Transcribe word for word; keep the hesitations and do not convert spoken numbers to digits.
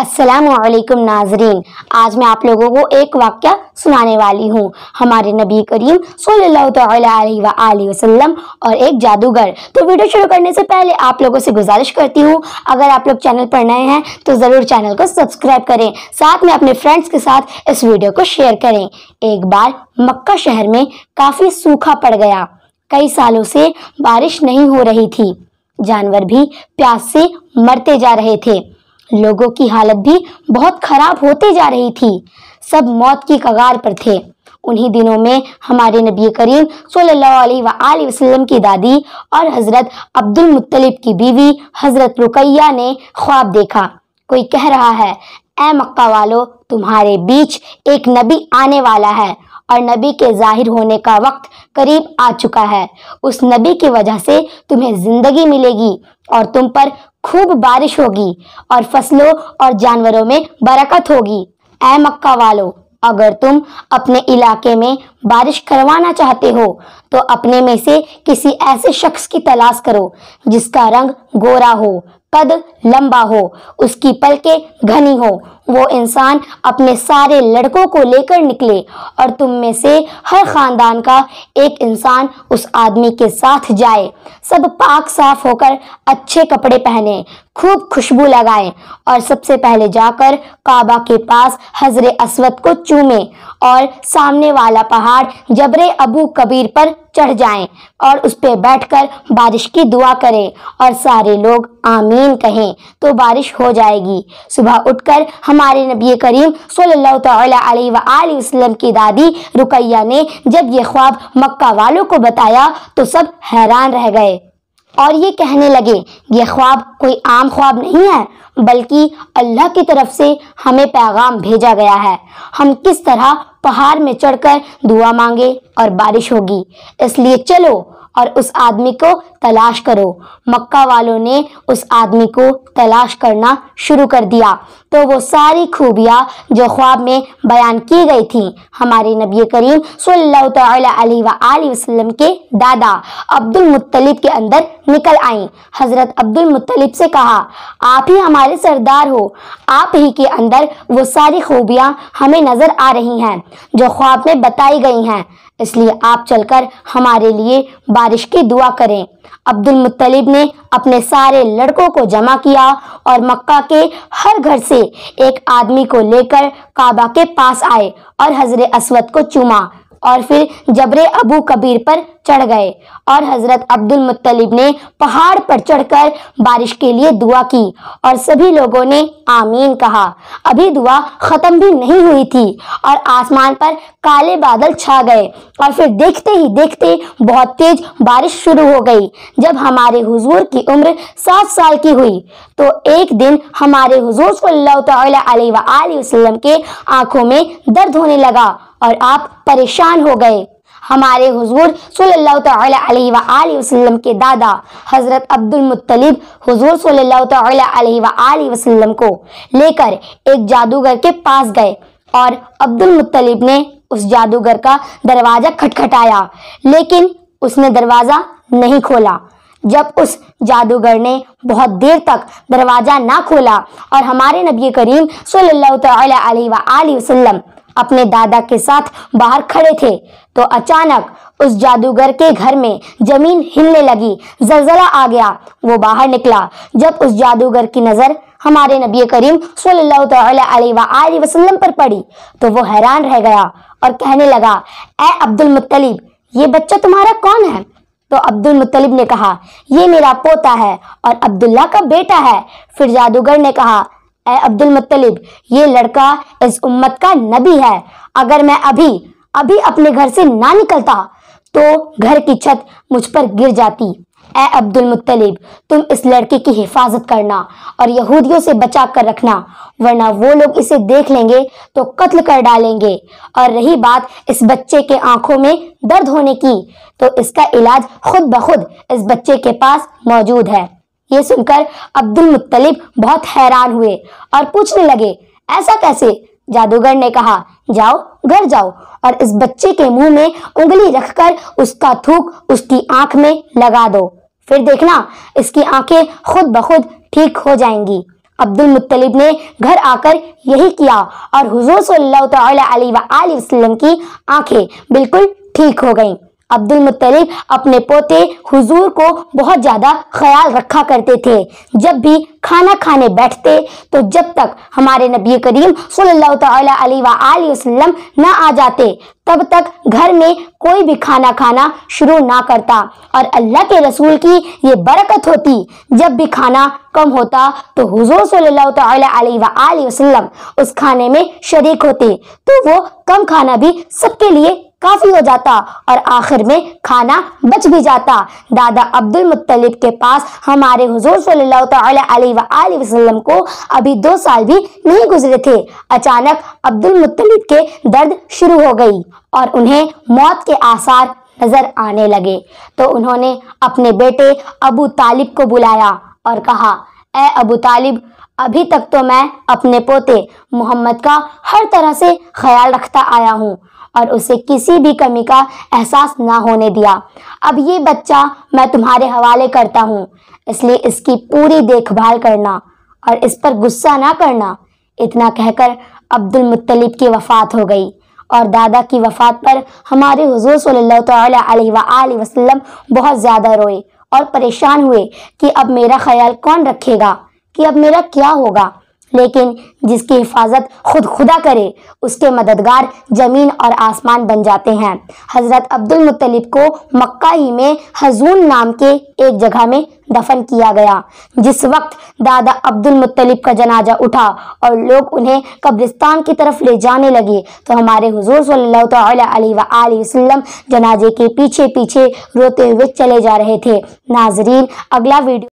अस्सलामु अलैकुम नाजरीन, आज मैं आप लोगों को एक वाक़या सुनाने वाली हूँ। हमारे नबी करीम सल्लल्लाहु तआला अलैहि वसल्लम और एक जादूगर। तो वीडियो शुरू करने से पहले आप लोगों से गुजारिश करती हूँ, अगर आप लोग चैनल पर नए हैं तो ज़रूर चैनल को सब्सक्राइब करें, साथ में अपने फ्रेंड्स के साथ इस वीडियो को शेयर करें। एक बार मक्का शहर में काफ़ी सूखा पड़ गया, कई सालों से बारिश नहीं हो रही थी, जानवर भी प्यास से मरते जा रहे थे, लोगों की हालत भी बहुत खराब होती जा रही थी, सब मौत की कगार पर थे। उन्हीं दिनों में हमारे नबी करीम सल्लल्लाहु अलैहि वसल्लम की दादी और हजरत अब्दुल मुत्तलिब की बीवी हजरत रुकैया ने ख्वाब देखा, कोई कह रहा है, ऐ मक्का वालों, तुम्हारे बीच एक नबी आने वाला है और नबी के जाहिर होने का वक्त करीब आ चुका है। उस नबी की वजह से तुम्हें जिंदगी मिलेगी और तुम पर खूब बारिश होगी और फसलों और जानवरों में बरकत होगी। ऐ मक्का वालों, अगर तुम अपने इलाके में बारिश करवाना चाहते हो तो अपने में से किसी ऐसे शख्स की तलाश करो जिसका रंग गोरा हो, कद लंबा हो, उसकी पलकें घनी हो। वो इंसान अपने सारे लड़कों को लेकर निकले और तुम में से हर खानदान का एक इंसान उस आदमी के साथ जाए। सब पाक साफ होकर अच्छे कपड़े पहने, खूब खुशबू लगाएं और सबसे पहले जाकर काबा के पास हजर-ए-अस्वद को चूमें और सामने वाला पहाड़ जबरे अबू कबीर पर चढ़ जाएं और उस पर बैठकर बारिश की दुआ करें और सारे लोग आमीन कहें तो बारिश हो जाएगी। सुबह उठकर हमारे नबी करीम सल्लल्लाहु तआला अलैहि वसल्लम की दादी रुकैया ने जब ये ख्वाब मक्का वालों को बताया तो सब हैरान रह गए और ये कहने लगे, ये ख्वाब कोई आम ख्वाब नहीं है, बल्कि अल्लाह की तरफ से हमें पैगाम भेजा गया है। हम किस तरह पहाड़ में चढ़कर दुआ मांगे और बारिश होगी, इसलिए चलो और उस आदमी को तलाश करो। मक्का वालों ने उस आदमी को तलाश करना शुरू कर दिया तो वो सारी खूबियाँ जो ख्वाब में बयान की गई थी, हमारे नबी करीम सल्लल्लाहु तआला अलैहि वसल्लम के दादा अब्दुल मुत्तलिब के अंदर निकल आईं। हज़रत अब्दुल मुत्तलिब से कहा, आप ही हमारे सरदार हो, आप ही के अंदर वो सारी खूबियाँ हमें नज़र आ रही हैं जो ख्वाब में बताई गई हैं, इसलिए आप चलकर हमारे लिए बारिश की दुआ करें। अब्दुल मुत्तलिब ने अपने सारे लड़कों को जमा किया और मक्का के हर घर से एक आदमी को लेकर काबा के पास आए और हजर-ए-अस्वद को चूमा और फिर जबरे अबू कबीर पर चढ़ गए और हजरत अब्दुल मुत्तलिब ने पहाड़ पर चढ़कर बारिश के लिए दुआ की और सभी लोगों ने आमीन कहा। अभी दुआ ख़त्म भी नहीं हुई थी और आसमान पर काले बादल छा गए और फिर देखते ही देखते बहुत तेज बारिश शुरू हो गई। जब हमारे हुजूर की उम्र सात साल की हुई तो एक दिन हमारे हुजूर सल्लल्लाहु तआला अलैहि वसल्लम के आँखों में दर्द होने लगा और आप परेशान हो गए। हमारे हुजूर सल्लल्लाहु तआला अलैहि वसल्लम के दादा हज़रत अब्दुल मुत्तलिब हुजूर सल्लल्लाहु तआला अलैहि वसल्लम को लेकर एक जादूगर के पास गए और अब्दुल मुत्तलिब ने उस जादूगर का दरवाज़ा खटखटाया, लेकिन उसने दरवाज़ा नहीं खोला। जब उस जादूगर ने बहुत देर तक दरवाज़ा ना खोला और हमारे नबी करीम सल्लल्लाहु तआला अलैहि वसल्लम अपने दादा के साथ बाहर खड़े थे तो अचानक उस जादूगर के घर में जमीन हिलने लगी, जलजला आ गया, वो बाहर निकला। जब उस जादूगर की नज़र हमारे नबी करीम सल्लल्लाहु तआला अलैहि वसल्लम पर पड़ी तो वो हैरान रह गया और कहने लगा, ऐ अब्दुल मुत्तलिब, ये बच्चा तुम्हारा कौन है? तो अब्दुल मुत्तलिब ने कहा, ये मेरा पोता है और अब्दुल्ला का बेटा है। फिर जादूगर ने कहा, ऐ अब्दुल मुत्तलिब, ये लड़का इस उम्मत का नबी है, अगर मैं अभी अभी अपने घर से ना निकलता तो घर की छत मुझ पर गिर जाती। ऐ अब्दुल मुत्तलिब, तुम इस लड़के की हिफाजत करना और यहूदियों से बचा कर रखना, वरना वो लोग इसे देख लेंगे तो कत्ल कर डालेंगे। और रही बात इस बच्चे के आंखों में दर्द होने की, तो इसका इलाज खुद ब खुद इस बच्चे के पास मौजूद है। ये सुनकर अब्दुल मुत्तलिब बहुत हैरान हुए और पूछने लगे, ऐसा कैसे? जादूगर ने कहा, जाओ घर जाओ और इस बच्चे के मुंह में उंगली रखकर उसका थूक उसकी आंख में लगा दो, फिर देखना इसकी आंखें खुद ब खुद ठीक हो जाएंगी। अब्दुल मुत्तलिब ने घर आकर यही किया और हुजूर सल्लल्लाहु तआला अलैहि वसल्लम की आंखें बिल्कुल ठीक हो गईं। अब्दुल मुत्तलिब अपने पोते हुजूर को बहुत ज़्यादा ख्याल रखा करते थे। जब भी खाना खाने बैठते तो जब तक हमारे नबी करीम सल्लल्लाहु तआला अलैहि वसल्लम ना आ जाते तब तक घर में कोई भी खाना खाना शुरू ना करता और अल्लाह के रसूल की ये बरकत होती, जब भी खाना कम होता तो हुजूर सल्लल्लाहु तआला अलैहि वसल्लम उस खाने में शरीक होते तो वो कम खाना भी सबके लिए काफ़ी हो जाता और आखिर में खाना बच भी जाता। दादा अब्दुल मुत्तलिब के पास हमारे हुजूर सल्लल्लाहु तआला अलैहि वसल्लम को अभी दो साल भी नहीं गुजरे थे। अचानक अब्दुल मुत्तलिब के दर्द शुरू हो गई और उन्हें मौत के आसार नजर आने लगे तो उन्होंने अपने बेटे अबू तालिब को बुलाया और कहा, ए अबू तालिब, अभी तक तो मैं अपने पोते मोहम्मद का हर तरह से ख्याल रखता आया हूँ और उसे किसी भी कमी का एहसास ना होने दिया। अब ये बच्चा मैं तुम्हारे हवाले करता हूँ, इसलिए इसकी पूरी देखभाल करना और इस पर गुस्सा ना करना। इतना कहकर अब्दुल मुत्तलिब की वफ़ात हो गई और दादा की वफ़ात पर हमारे हुजूर सल्लल्लाहु तआला अलैहि वसल्लम बहुत ज़्यादा रोए और परेशान हुए कि अब मेरा ख्याल कौन रखेगा, कि अब मेरा क्या होगा। लेकिन जिसकी हिफाजत खुद खुदा करे उसके मददगार ज़मीन और आसमान बन जाते हैं। हजरत अब्दुल मुत्तलिब को मक्का ही में हजून नाम के एक जगह में दफन किया गया। जिस वक्त दादा अब्दुल मुत्तलिब का जनाजा उठा और लोग उन्हें कब्रिस्तान की तरफ ले जाने लगे तो हमारे हुजूर सल्लल्लाहु तआला अलैहि वसल्लम जनाजे के पीछे पीछे रोते हुए चले जा रहे थे। नाजरीन, अगला वीडियो